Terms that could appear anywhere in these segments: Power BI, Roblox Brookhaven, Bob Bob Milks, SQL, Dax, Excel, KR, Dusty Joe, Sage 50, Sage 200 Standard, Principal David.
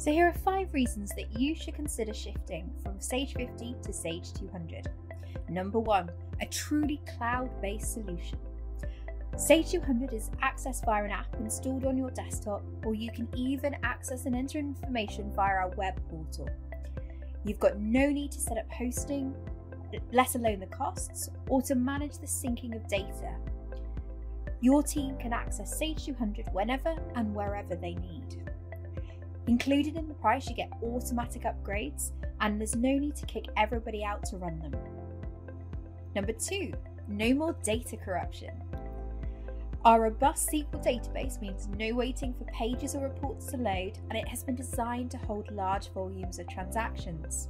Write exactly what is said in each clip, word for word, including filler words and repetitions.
So here are five reasons that you should consider shifting from Sage fifty to Sage two hundred. Number one, a truly cloud-based solution. Sage two hundred is accessed via an app installed on your desktop, or you can even access and enter information via our web portal. You've got no need to set up hosting, let alone the costs, or to manage the syncing of data. Your team can access Sage two hundred whenever and wherever they need. Included in the price, you get automatic upgrades, and there's no need to kick everybody out to run them. Number two, no more data corruption. Our robust S Q L database means no waiting for pages or reports to load, and it has been designed to hold large volumes of transactions.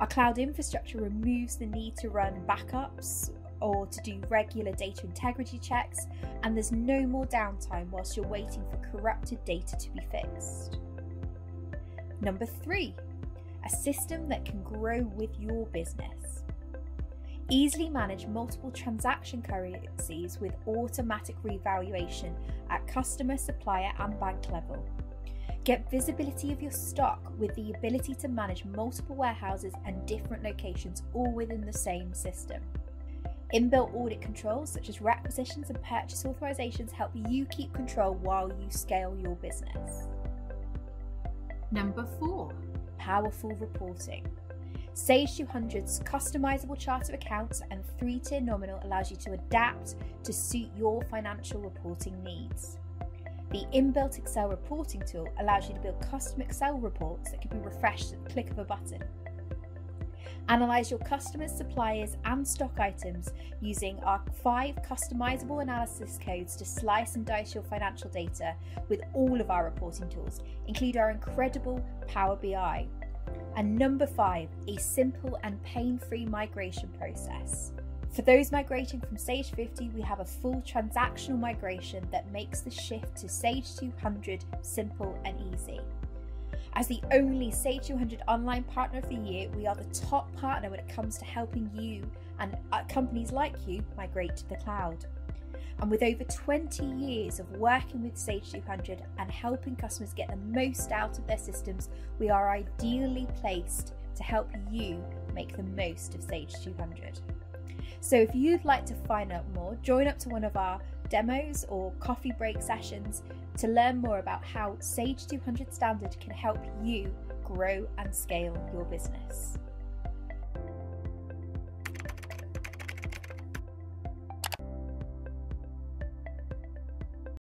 Our cloud infrastructure removes the need to run backups or to do regular data integrity checks, and there's no more downtime whilst you're waiting for corrupted data to be fixed. Number three, a system that can grow with your business. Easily manage multiple transaction currencies with automatic revaluation at customer, supplier and bank level. Get visibility of your stock with the ability to manage multiple warehouses and different locations all within the same system. Inbuilt audit controls such as requisitions and purchase authorizations help you keep control while you scale your business. Number four, powerful reporting. Sage two hundred's customizable chart of accounts and three-tier nominal allows you to adapt to suit your financial reporting needs. The inbuilt Excel reporting tool allows you to build custom Excel reports that can be refreshed at the click of a button. Analyze your customers, suppliers and stock items using our five customizable analysis codes to slice and dice your financial data with all of our reporting tools, including our incredible Power B I. And number five, a simple and pain-free migration process. For those migrating from Sage fifty, we have a full transactional migration that makes the shift to Sage two hundred simple and easy. As the only Sage two hundred online partner of the year, we are the top partner when it comes to helping you and companies like you migrate to the cloud. And with over twenty years of working with Sage two hundred and helping customers get the most out of their systems, we are ideally placed to help you make the most of Sage two hundred. So if you'd like to find out more, join up to one of our demos or coffee break sessions to learn more about how Sage two hundred Standard can help you grow and scale your business.